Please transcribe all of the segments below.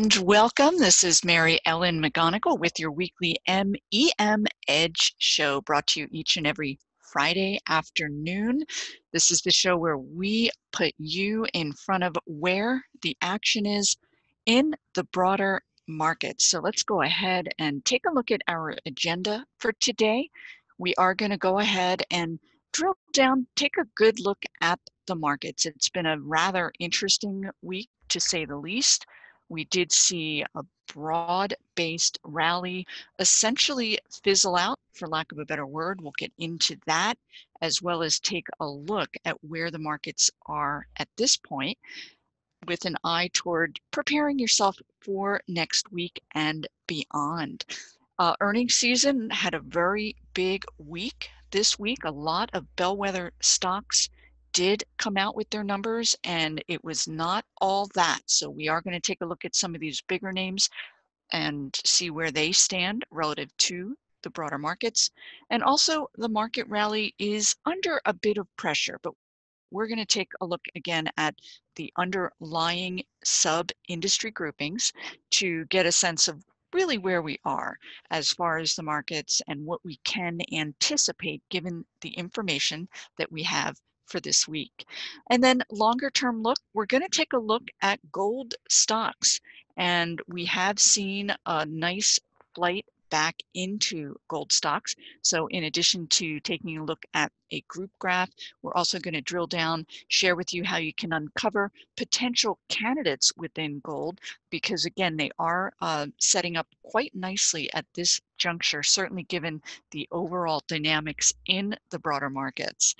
And welcome. This is Mary Ellen McGonagle with your weekly MEM Edge show, brought to you each and every Friday afternoon. This is the show where we put you in front of where the action is in the broader market. So let's go ahead and take a look at our agenda for today. We are going to go ahead and drill down, take a good look at the markets. It's been a rather interesting week, to say the least. We did see a broad-based rally essentially fizzle out, for lack of a better word. We'll get into that, as well as take a look at where the markets are at this point, with an eye toward preparing yourself for next week and beyond. Earnings season had a very big week this week. A lot of bellwether stocks did come out with their numbers, and it was not all that. So we are going to take a look at some of these bigger names and see where they stand relative to the broader markets. And also, the market rally is under a bit of pressure, but we're going to take a look again at the underlying sub-industry groupings to get a sense of really where we are as far as the markets and what we can anticipate given the information that we have for this week. And then longer term look, we're going to take a look at gold stocks. And we have seen a nice flight back into gold stocks. So in addition to taking a look at a group graph, we're also going to drill down, share with you how you can uncover potential candidates within gold, because again, they are setting up quite nicely at this juncture, certainly given the overall dynamics in the broader markets.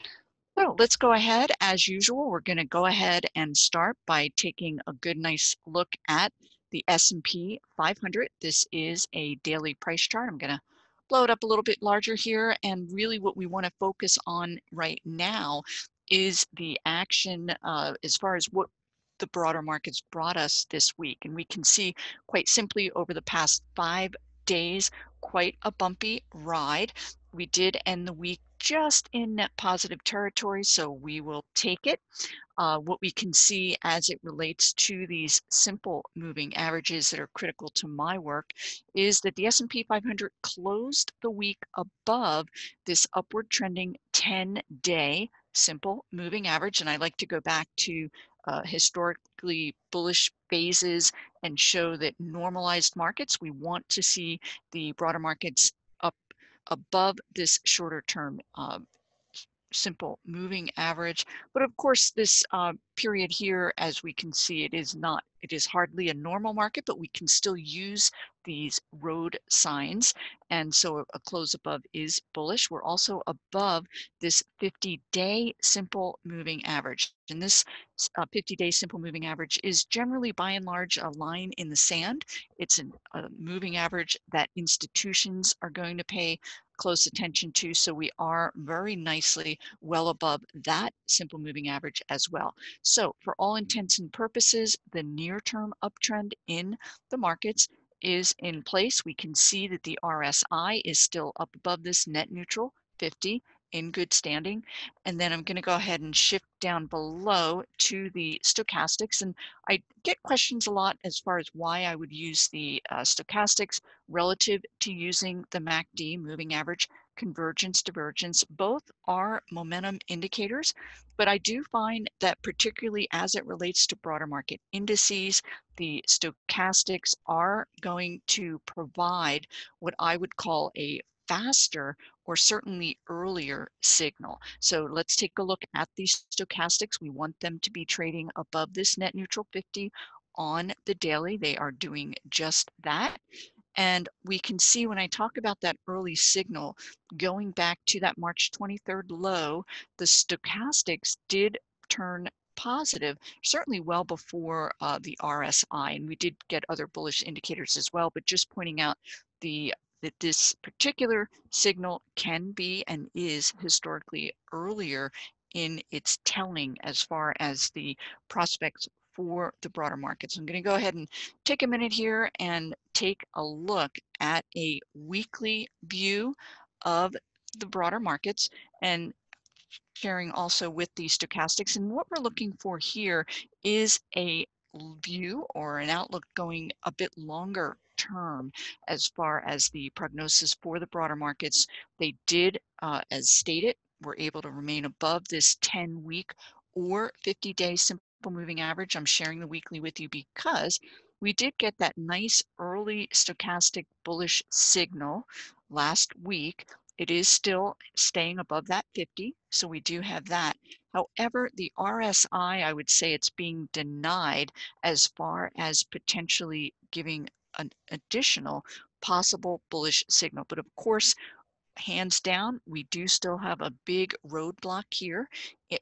So let's go ahead. As usual, we're going to go ahead and start by taking a good, nice look at the S&P 500. This is a daily price chart. I'm going to blow it up a little bit larger here. And really what we want to focus on right now is the action as far as what the broader markets brought us this week. And we can see quite simply over the past 5 days, quite a bumpy ride. We did end the week just in net positive territory, so we will take it. What we can see as it relates to these simple moving averages that are critical to my work is that the S&P 500 closed the week above this upward trending 10-day simple moving average. And I like to go back to historically bullish phases and show that normalized markets, we want to see the broader markets above this shorter term simple moving average. But of course, this period here, as we can see, it is hardly a normal market, but we can still use these road signs. And so a close above is bullish. We're also above this 50-day simple moving average. And this 50-day simple moving average is generally, by and large, a line in the sand. It's a moving average that institutions are going to pay close attention to. So we are very nicely well above that simple moving average as well. So for all intents and purposes, the near-term uptrend in the markets is in place. We can see that the RSI is still up above this net neutral 50 in good standing. And then I'm going to go ahead and shift down below to the stochastics. And I get questions a lot as far as why I would use the stochastics relative to using the MACD moving average. Convergence, divergence, both are momentum indicators, but I do find that particularly as it relates to broader market indices, the stochastics are going to provide what I would call a faster or certainly earlier signal. So let's take a look at these stochastics. We want them to be trading above this net neutral 50 on the daily. They are doing just that. And we can see when I talk about that early signal, going back to that March 23rd low, the stochastics did turn positive, certainly well before the RSI. And we did get other bullish indicators as well, but just pointing out that this particular signal can be and is historically earlier in its telling as far as the prospects for the broader markets. I'm going to go ahead and take a minute here and take a look at a weekly view of the broader markets and sharing also with the stochastics. And what we're looking for here is a view or an outlook going a bit longer term as far as the prognosis for the broader markets. They did, as stated, were able to remain above this 10-week or 50-day simple moving average. I'm sharing the weekly with you because we did get that nice early stochastic bullish signal last week. It is still staying above that 50, so we do have that. However, the RSI, I would say it's being denied as far as potentially giving an additional possible bullish signal. But of course, hands down, we do still have a big roadblock here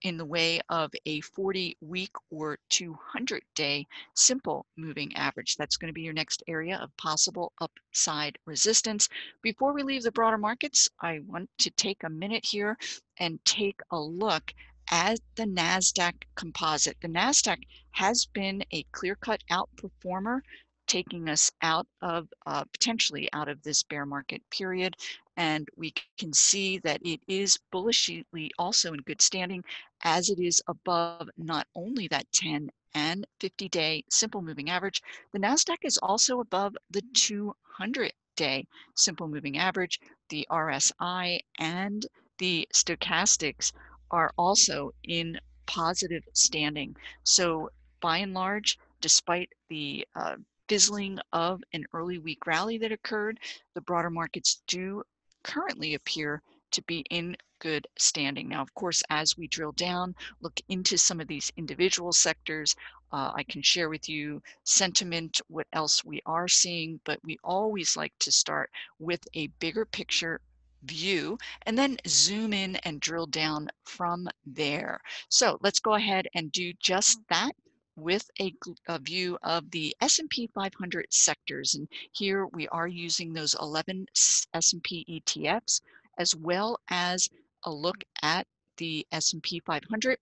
in the way of a 40-week or 200-day simple moving average. That's going to be your next area of possible upside resistance. Before we leave the broader markets, I want to take a minute here and take a look at the NASDAQ composite. The NASDAQ has been a clear-cut outperformer, taking us out of, potentially out of this bear market period. And we can see that it is bullishly also in good standing as it is above not only that 10 and 50-day simple moving average. The NASDAQ is also above the 200-day simple moving average. The RSI and the stochastics are also in positive standing. So by and large, despite the fizzling of an early week rally that occurred, the broader markets do currently appear to be in good standing. Now, of course, as we drill down, look into some of these individual sectors, I can share with you sentiment, what else we are seeing, but we always like to start with a bigger picture view and then zoom in and drill down from there. So let's go ahead and do just that with a view of the S&P 500 sectors. And here we are using those 11 S&P ETFs, as well as a look at the S&P 500.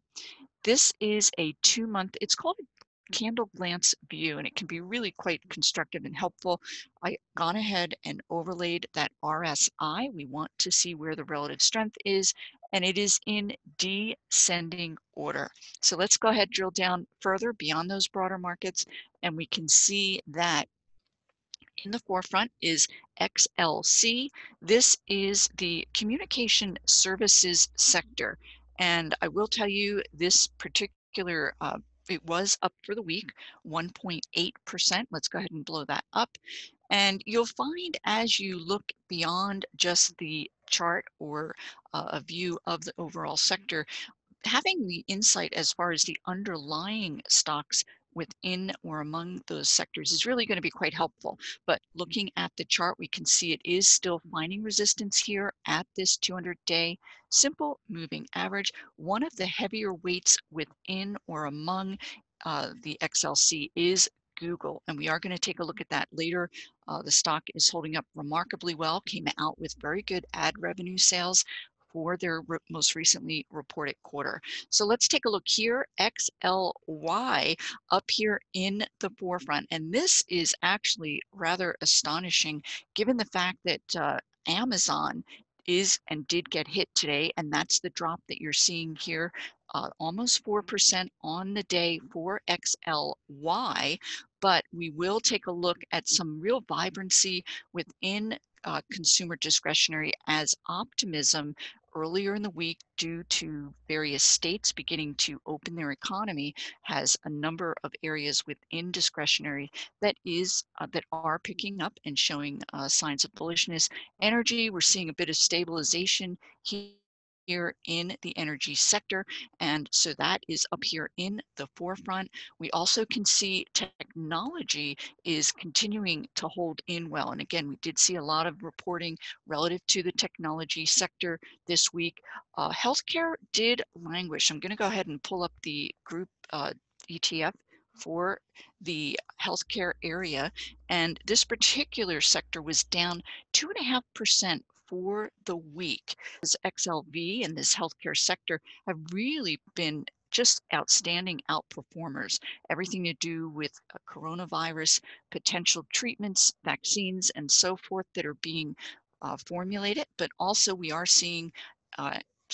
This is a 2-month, it's called a candle glance view, and it can be really quite constructive and helpful. I gone ahead and overlaid that RSI. We want to see where the relative strength is, and it is in descending order. So let's go ahead, drill down further beyond those broader markets, and we can see that in the forefront is XLC. This is the communication services sector. And I will tell you this particular, it was up for the week, 1.8%. Let's go ahead and blow that up. And you'll find as you look beyond just the chart or a view of the overall sector, having the insight as far as the underlying stocks within or among those sectors is really going to be quite helpful. But looking at the chart, we can see it is still finding resistance here at this 200-day simple moving average. One of the heavier weights within or among the XLC is Google, and we are going to take a look at that later. The stock is holding up remarkably well, came out with very good ad revenue sales for their most recently reported quarter. So let's take a look here, XLY up here in the forefront. And this is actually rather astonishing given the fact that Amazon is and did get hit today, and that's the drop that you're seeing here, almost 4% on the day for XLY. But we will take a look at some real vibrancy within consumer discretionary as optimism earlier in the week due to various states beginning to open their economy has a number of areas within discretionary that is that are picking up and showing signs of bullishness. Energy, we're seeing a bit of stabilization here in the energy sector, and so that is up here in the forefront. We also can see technology is continuing to hold in well, and again, we did see a lot of reporting relative to the technology sector this week. Healthcare did languish. I'm going to go ahead and pull up the group ETF for the healthcare area, and this particular sector was down 2.5% for the week. This XLV and this healthcare sector have really been just outstanding outperformers. Everything to do with coronavirus, potential treatments, vaccines, and so forth that are being formulated, but also we are seeing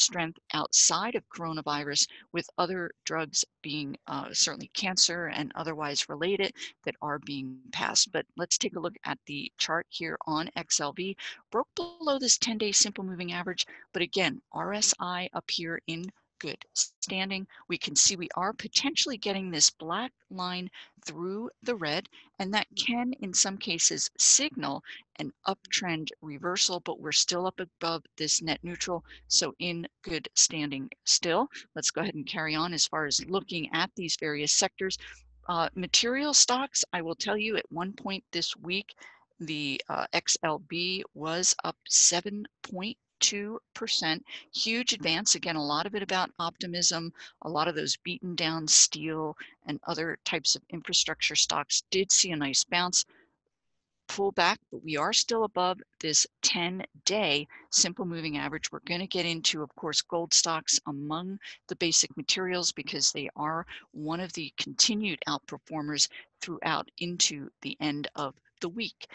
strength outside of coronavirus, with other drugs being certainly cancer and otherwise related that are being passed. But let's take a look at the chart here on XLV. Broke below this 10-day simple moving average, but again, RSI up here in good standing. We can see we are potentially getting this black line through the red, and that can in some cases signal an uptrend reversal, but we're still up above this net neutral, so in good standing still. Let's go ahead and carry on as far as looking at these various sectors. Material stocks, I will tell you, at one point this week, the XLB was up 7.2%, huge advance. Again, a lot of it about optimism. A lot of those beaten down steel and other types of infrastructure stocks did see a nice bounce, pull back, but we are still above this 10-day simple moving average. We're going to get into, of course, gold stocks among the basic materials because they are one of the continued outperformers throughout into the end of the week.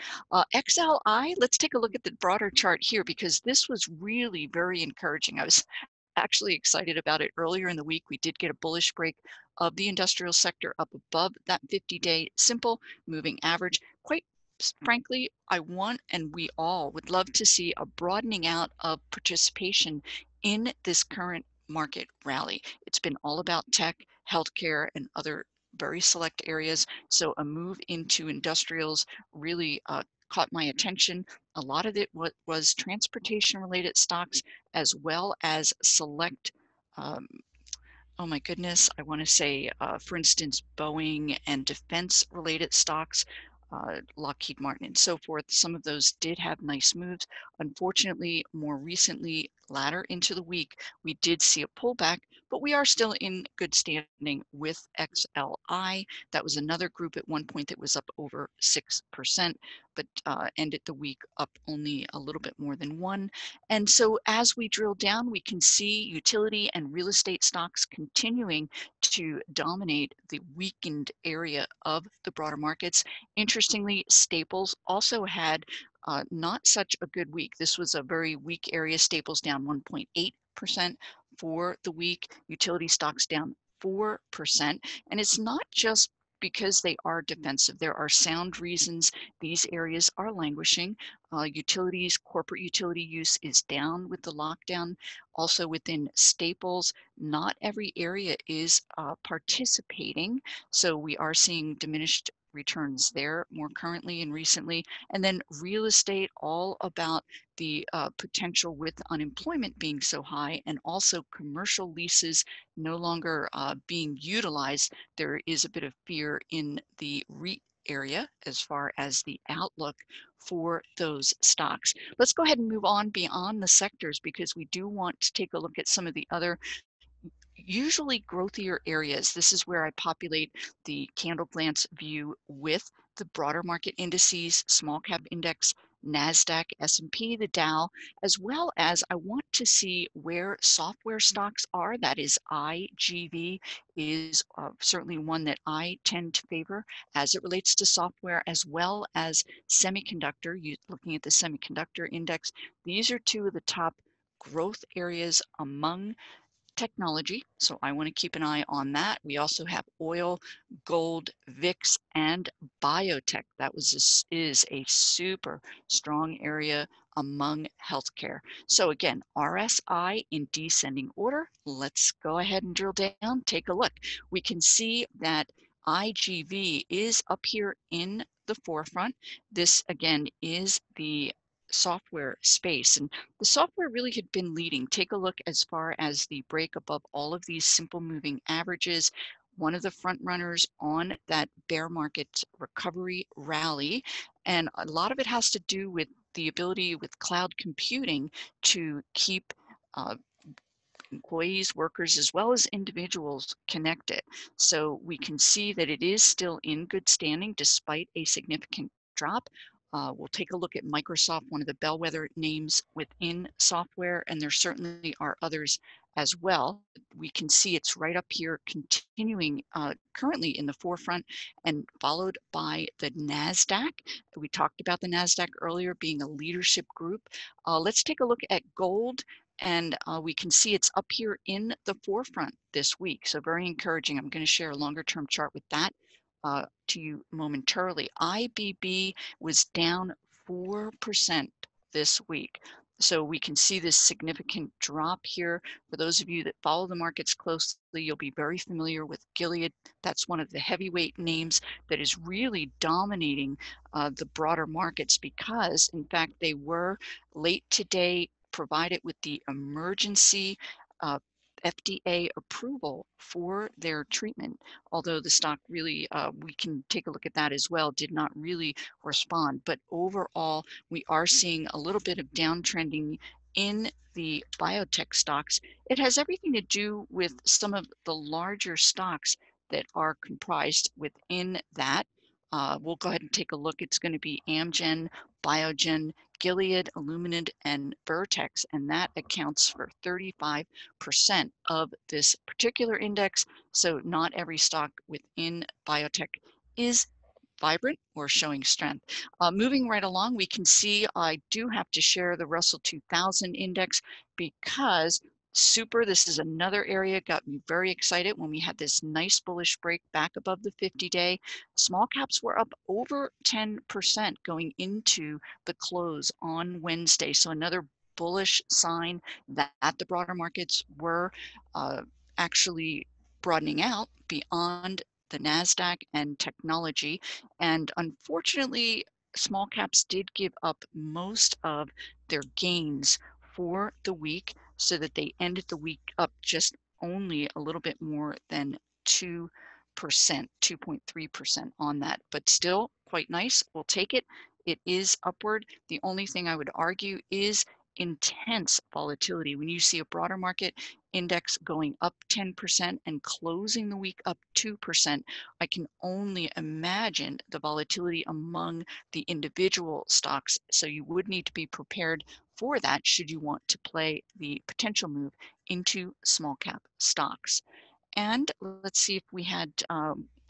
XLI, let's take a look at the broader chart here because this was really very encouraging. I was actually excited about it earlier in the week. We did get a bullish break of the industrial sector up above that 50-day simple moving average. Quite frankly, I want, and we all would love to see, a broadening out of participation in this current market rally. It's been all about tech, healthcare, and other very select areas. So a move into industrials really caught my attention. A lot of it was transportation related stocks, as well as select, oh my goodness, I want to say, for instance, Boeing and defense related stocks, Lockheed Martin and so forth. Some of those did have nice moves. Unfortunately, more recently, latter into the week, we did see a pullback, but we are still in good standing with XLI. That was another group at one point that was up over 6%, but ended the week up only a little bit more than 1%. And so as we drill down, we can see utility and real estate stocks continuing to dominate the weakened area of the broader markets. Interestingly, staples also had not such a good week. This was a very weak area. Staples down 1.8% for the week, utility stocks down 4%. And it's not just because they are defensive. There are sound reasons these areas are languishing. Utilities, corporate utility use is down with the lockdown. Also within staples, not every area is participating. So we are seeing diminished returns there more currently and recently. And then real estate, all about the potential with unemployment being so high, and also commercial leases no longer being utilized. There is a bit of fear in the REIT area as far as the outlook for those stocks. Let's go ahead and move on beyond the sectors because we do want to take a look at some of the other usually growthier areas. This is where I populate the candle glance view with the broader market indices, small cap index, NASDAQ, S&P, the Dow, as well as I want to see where software stocks are. That is, IGV is certainly one that I tend to favor as it relates to software, as well as semiconductor. Looking at the semiconductor index, these are two of the top growth areas among technology, so I want to keep an eye on that. We also have oil, gold, VIX, and biotech. That was is a super strong area among healthcare. So again, RSI in descending order. Let's go ahead and drill down, take a look. We can see that IGV is up here in the forefront. This again is the software space, and the software really had been leading. Take a look as far as the break above all of these simple moving averages. One of the front runners on that bear market recovery rally, and a lot of it has to do with the ability with cloud computing to keep employees, workers, as well as individuals connected. So we can see that it is still in good standing despite a significant drop. We'll take a look at Microsoft, one of the bellwether names within software, and there certainly are others as well. We can see it's right up here continuing currently in the forefront, and followed by the NASDAQ. We talked about the NASDAQ earlier being a leadership group. Let's take a look at gold And we can see it's up here in the forefront this week. So very encouraging. I'm going to share a longer term chart with that to you momentarily. IBB was down 4% this week. So we can see this significant drop here. For those of you that follow the markets closely, you'll be very familiar with Gilead. That's one of the heavyweight names that is really dominating the broader markets because, in fact, they were late today provided with the emergency FDA approval for their treatment, although the stock really, we can take a look at that as well, did not really respond. But overall, we are seeing a little bit of downtrending in the biotech stocks. It has everything to do with some of the larger stocks that are comprised within that. We'll go ahead and take a look. It's going to be Amgen, Biogen, Gilead, Illumina, and Vertex, and that accounts for 35% of this particular index. So not every stock within biotech is vibrant or showing strength. Moving right along, we can see I do have to share the Russell 2000 index because super, this is another area got me very excited when we had this nice bullish break back above the 50-day. Small caps were up over 10% going into the close on Wednesday. So another bullish sign that the broader markets were actually broadening out beyond the NASDAQ and technology. And unfortunately, small caps did give up most of their gains for the week, so that they ended the week up just only a little bit more than 2%, 2.3% on that, but still quite nice. We'll take it. It is upward. The only thing I would argue is intense volatility. When you see a broader market index going up 10% and closing the week up 2%, I can only imagine the volatility among the individual stocks. So you would need to be prepared for that should you want to play the potential move into small cap stocks. And let's see if we had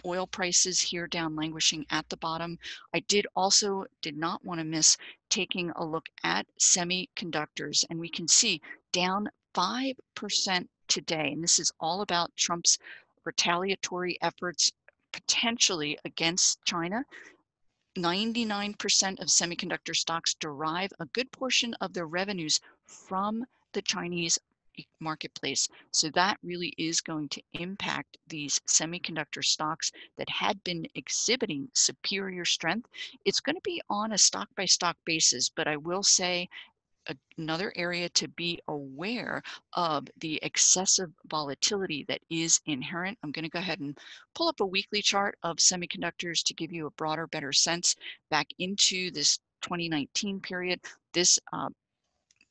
oil prices here down languishing at the bottom. I did not want to miss taking a look at semiconductors, and we can see down 5% today, and this is all about Trump's retaliatory efforts potentially against China. 99% of semiconductor stocks derive a good portion of their revenues from the Chinese marketplace. So that really is going to impact these semiconductor stocks that had been exhibiting superior strength. It's going to be on a stock by stock basis, but I will say another area to be aware of the excessive volatility that is inherent. I'm going to go ahead and pull up a weekly chart of semiconductors to give you a broader, better sense back into this 2019 period. This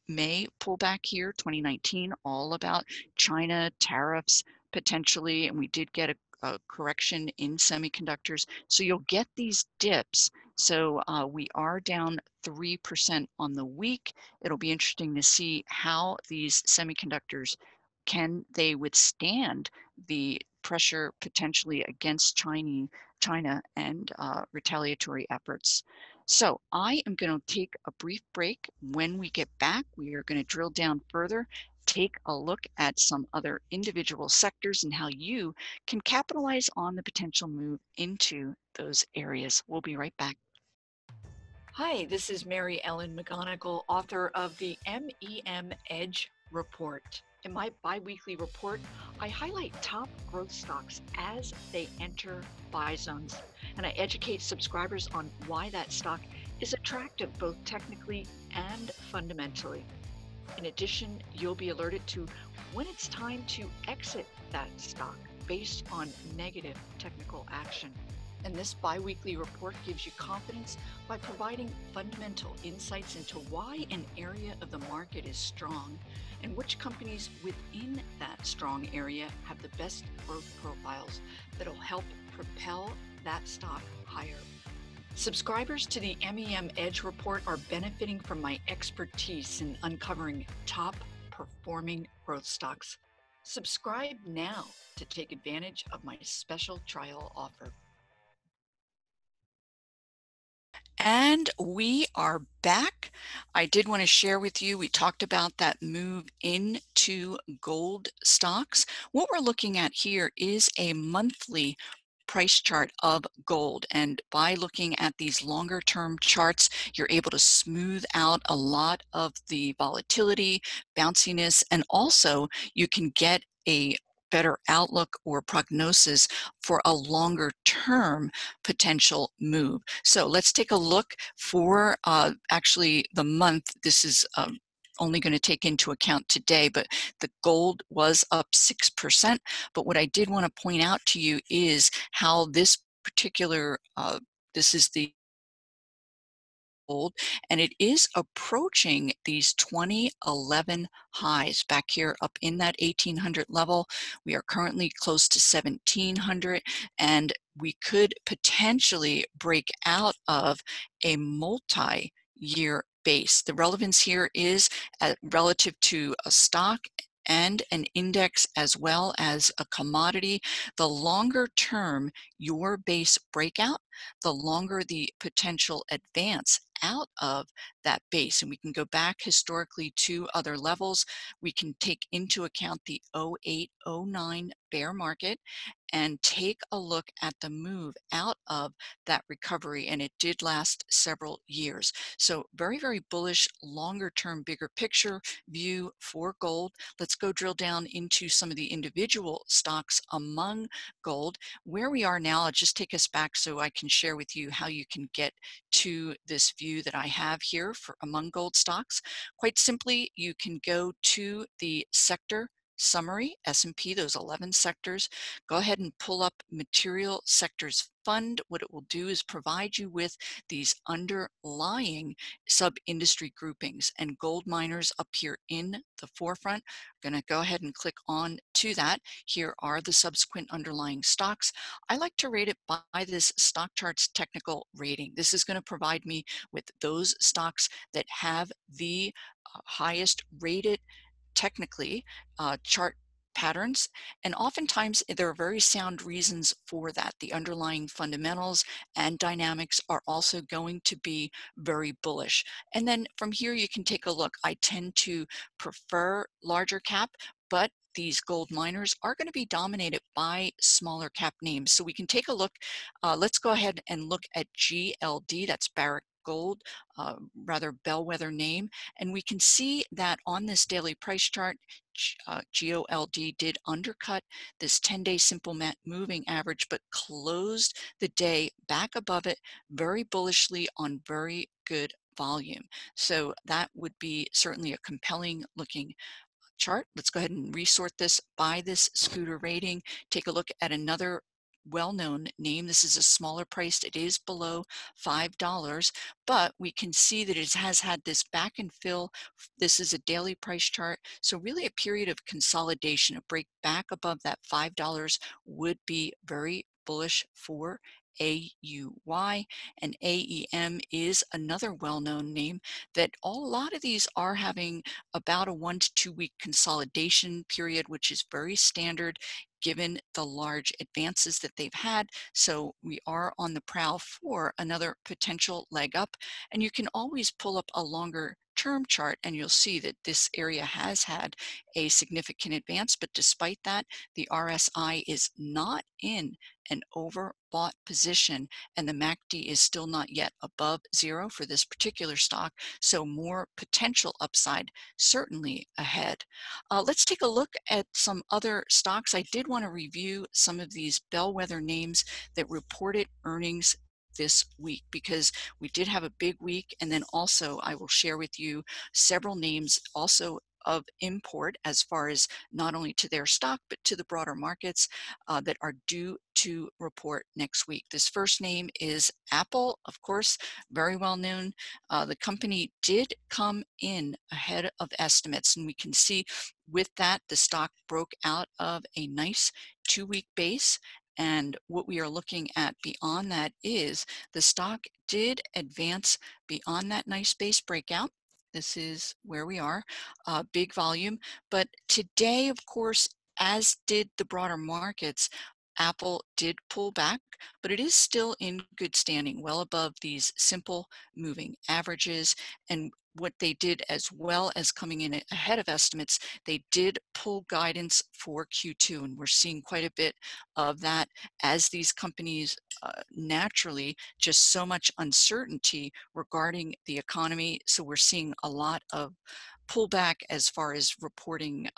May pullback here, 2019, all about China tariffs potentially, and we did get a correction in semiconductors. So you'll get these dips. So we are down 3% on the week. It'll be interesting to see how these semiconductors, can they withstand the pressure potentially against China and retaliatory efforts. So I am going to take a brief break. When we get back, we are going to drill down further, take a look at some other individual sectors and how you can capitalize on the potential move into those areas. We'll be right back. Hi, this is Mary Ellen McGonagle, author of the MEM Edge report. In my bi-weekly report, I highlight top growth stocks as they enter buy zones, and I educate subscribers on why that stock is attractive both technically and fundamentally. In addition, you'll be alerted to when it's time to exit that stock based on negative technical action. And this bi-weekly report gives you confidence by providing fundamental insights into why an area of the market is strong and which companies within that strong area have the best growth profiles that'll help propel that stock higher. Subscribers to the MEM Edge report are benefiting from my expertise in uncovering top performing growth stocks. Subscribe now to take advantage of my special trial offer. And we are back. I did want to share with you, we talked about that move into gold stocks. What we're looking at here is a monthly price chart of gold, and by looking at these longer term charts, you're able to smooth out a lot of the volatility, bounciness, and also you can get a better outlook or prognosis for a longer term potential move. So let's take a look for actually the month. This is only going to take into account today, but the gold was up 6%. But what I did want to point out to you is how this particular, this is the gold, and it is approaching these 2011 highs back here up in that 1800 level. We are currently close to 1700, and we could potentially break out of a multi-year base. The relevance here is relative to a stock and an index as well as a commodity. The longer term your base breakout, the longer the potential advance out of that base. And we can go back historically to other levels. We can take into account the 08-09 bear market and take a look at the move out of that recovery. And it did last several years. So very, very bullish, longer term, bigger picture view for gold. Let's go drill down into some of the individual stocks among gold. Where we are now, I'll just take us back so I can share with you how you can get to this view that I have here for among gold stocks. Quite simply, you can go to the sector summary, S&P, those 11 sectors. Go ahead and pull up Material Sectors Fund. What it will do is provide you with these underlying sub-industry groupings, and gold miners appear in the forefront. I'm going to go ahead and click on to that. Here are the subsequent underlying stocks. I like to rate it by this stock chart's technical rating. This is going to provide me with those stocks that have the highest rated technically chart patterns, and oftentimes there are very sound reasons for that. The underlying fundamentals and dynamics are also going to be very bullish. And then from here you can take a look. I tend to prefer larger cap, but these gold miners are going to be dominated by smaller cap names. So we can take a look. Let's go ahead and look at GLD, that's Barrick Gold, rather bellwether name, and we can see that on this daily price chart, GLD did undercut this 10-day simple moving average, but closed the day back above it very bullishly on very good volume. So that would be certainly a compelling looking chart. Let's go ahead and resort this by this scooter rating. Take a look at another well-known name. This is a smaller priced, it is below $5, but we can see that it has had this back and fill. This is a daily price chart, so really a period of consolidation. A break back above that $5 would be very bullish for A-U-Y, and A-E-M is another well-known name that a lot of these are having about a 1 to 2 week consolidation period, which is very standard given the large advances that they've had. So we are on the prowl for another potential leg up, and you can always pull up a longer term chart and you'll see that this area has had a significant advance, but despite that, the RSI is not in an overbought position, and the MACD is still not yet above zero for this particular stock, so more potential upside certainly ahead. Let's take a look at some other stocks. I did want to review some of these bellwether names that reported earnings this week, because we did have a big week, and then also I will share with you several names also of import as far as not only to their stock but to the broader markets that are due to report next week. This first name is Apple, of course, very well known. The company did come in ahead of estimates, and we can see with that the stock broke out of a nice 2 week base. And what we are looking at beyond that is the stock did advance beyond that nice base breakout. This is where we are, big volume. But today, of course, as did the broader markets, Apple did pull back, but it is still in good standing, well above these simple moving averages. And what they did, as well as coming in ahead of estimates, they did pull guidance for Q2, and we're seeing quite a bit of that as these companies naturally, just so much uncertainty regarding the economy. So we're seeing a lot of pullback as far as reporting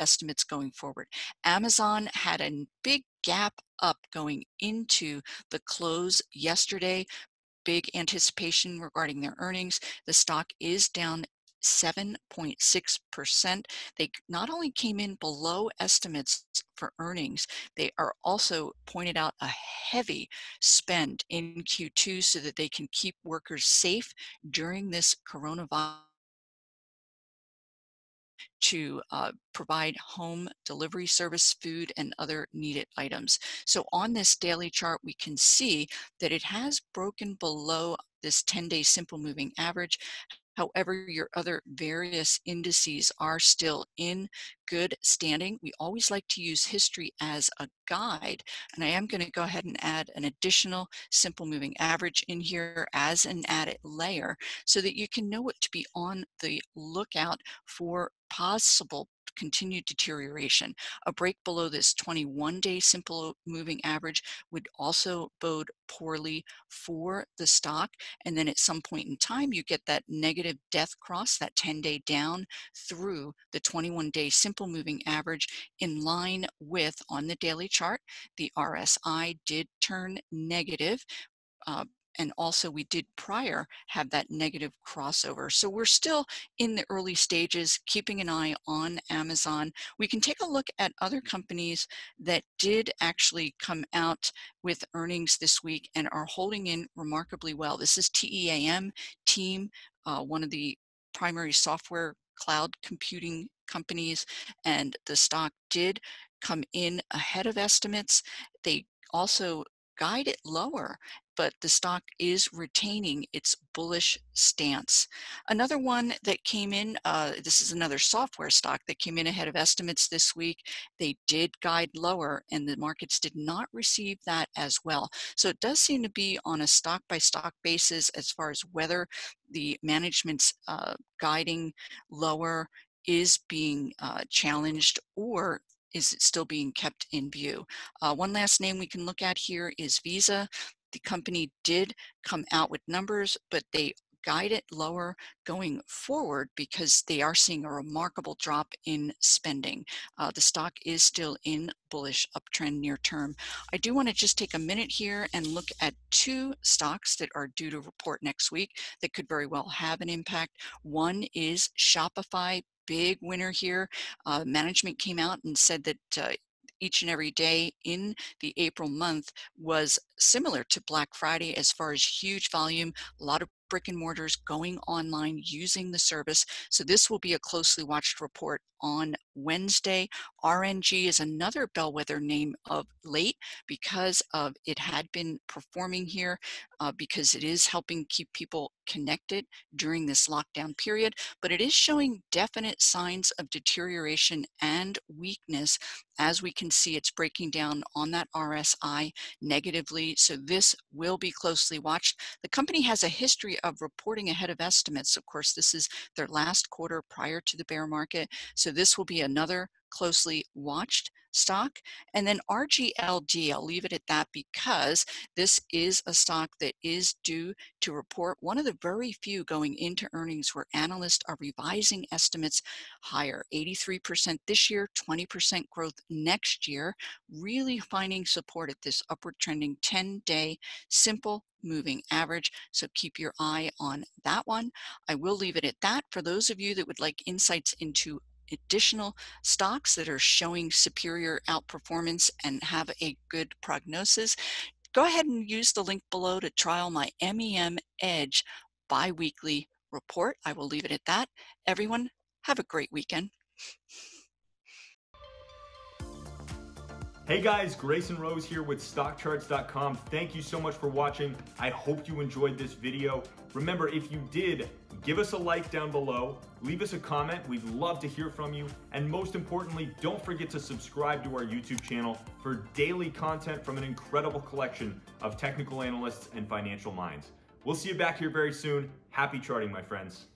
estimates going forward. Amazon had a big gap up going into the close yesterday. Big anticipation regarding their earnings. The stock is down 7.6%. They not only came in below estimates for earnings, they are also pointed out a heavy spend in Q2 so that they can keep workers safe during this coronavirus, to provide home delivery service, food, and other needed items. So on this daily chart, we can see that it has broken below this 10-day simple moving average. However, your other various indices are still in good standing. We always like to use history as a guide, and I am going to go ahead and add an additional simple moving average in here as an added layer so that you can know what to be on the lookout for possible continued deterioration. A break below this 21-day simple moving average would also bode poorly for the stock. And then at some point in time, you get that negative death cross, that 10-day down through the 21-day simple moving average, in line with, on the daily chart, the RSI did turn negative. And also we did prior have that negative crossover. So we're still in the early stages, keeping an eye on Amazon. We can take a look at other companies that did actually come out with earnings this week and are holding in remarkably well. This is TEAM, TEAM, one of the primary software cloud computing companies, and the stock did come in ahead of estimates. They also guide it lower, but the stock is retaining its bullish stance. Another one that came in, this is another software stock that came in ahead of estimates this week. They did guide lower, and the markets did not receive that as well. So it does seem to be on a stock by stock basis as far as whether the management's guiding lower is being challenged, or is it still being kept in view. One last name we can look at here is Visa. The company did come out with numbers, but they guide it lower going forward because they are seeing a remarkable drop in spending. The stock is still in bullish uptrend near term. I do want to just take a minute here and look at two stocks that are due to report next week that could very well have an impact. One is Shopify, big winner here. Management came out and said that each and every day in the April month was similar to Black Friday as far as huge volume, a lot of brick and mortars going online using the service. So this will be a closely watched report on Wednesday. RNG is another bellwether name of late because of it had been performing here because it is helping keep people connected during this lockdown period, but it is showing definite signs of deterioration and weakness. As we can see, it's breaking down on that RSI negatively, so this will be closely watched. The company has a history of reporting ahead of estimates. Of course, this is their last quarter prior to the bear market, so this will be another closely watched stock. And then RGLD, I'll leave it at that because this is a stock that is due to report, one of the very few going into earnings where analysts are revising estimates higher, 83% this year, 20% growth next year, really finding support at this upward trending 10-day simple moving average. So keep your eye on that one. I will leave it at that. For those of you that would like insights into additional stocks that are showing superior outperformance and have a good prognosis, go ahead and use the link below to trial my MEM Edge bi-weekly report. I will leave it at that. Everyone, have a great weekend. Hey guys, Grayson Rose here with StockCharts.com. Thank you so much for watching. I hope you enjoyed this video. Remember, if you did, give us a like down below, leave us a comment. We'd love to hear from you. And most importantly, don't forget to subscribe to our YouTube channel for daily content from an incredible collection of technical analysts and financial minds. We'll see you back here very soon. Happy charting, my friends.